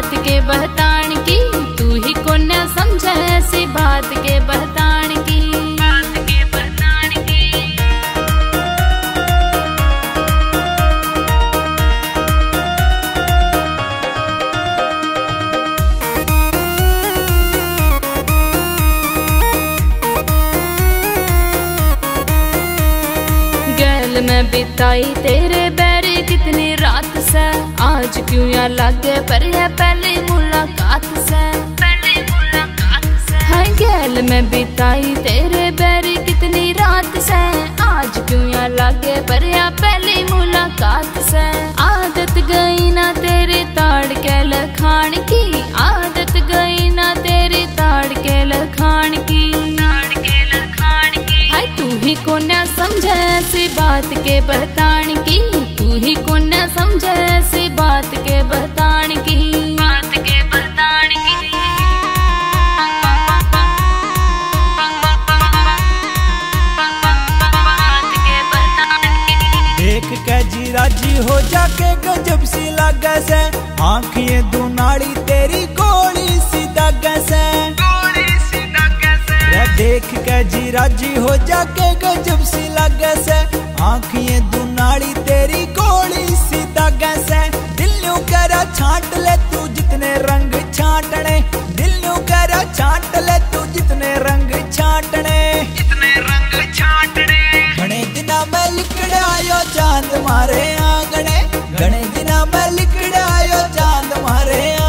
बात के बहतान की, तू ही को न समझे ऐसी बात के बहतान की। मैं बिताई तेरे बैरी कितनी रात से, आज क्यों या लागे पर है पहली मुलाकात से, पहली मुलाकात से। हाँ गैल मैं बिताई तेरे बैरी कितनी रात से, आज क्यों या लागे पर है पहली मुलाकात से। आदत गई ना तेरे ताड़ के लखान की, आदत गई ना तेरे ताड़ के लखान की। तू ही को न समझे ऐसी बात के बहतान की, तू ही को न समझे ऐसी बात के बहतान की, बात के बहतान की। देख के जी राजी हो जाके गजब सी लागे से, आँखें दुनाड़ी तेरी गोली सी दागे से। देख के जी राजी हो जाके गजब सी लागे से, आँखें दुनाड़ी तेरी गोली सी दागे से। दिल यूं करा छांट ले तू जितने रंग छांटने, दिल यूं करा छांट ले तू जितने रंग छांटने, जितने रंग छांटने। घने दिना मैं लिखड़ आयो चांद मारे आंगणे, घने दिना मैं लिखड़ आयो चांद मारे आंगणे।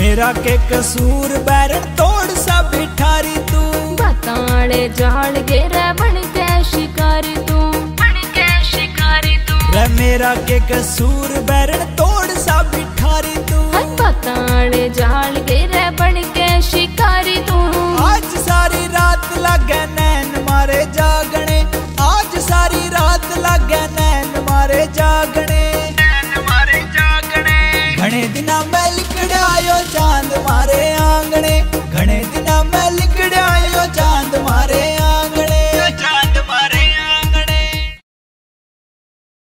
मेरा के कसूर बैरन तोड़ सा बिठारी तू, बताड़े जाड़ गेरा बन के शिकारी तू, बन के शिकारी तू। मेरा के कसूर बैरन तोड़ सा बिठारी तू, बताड़े जाड़ गेरा बन के शिकारी तू। आज सारी रात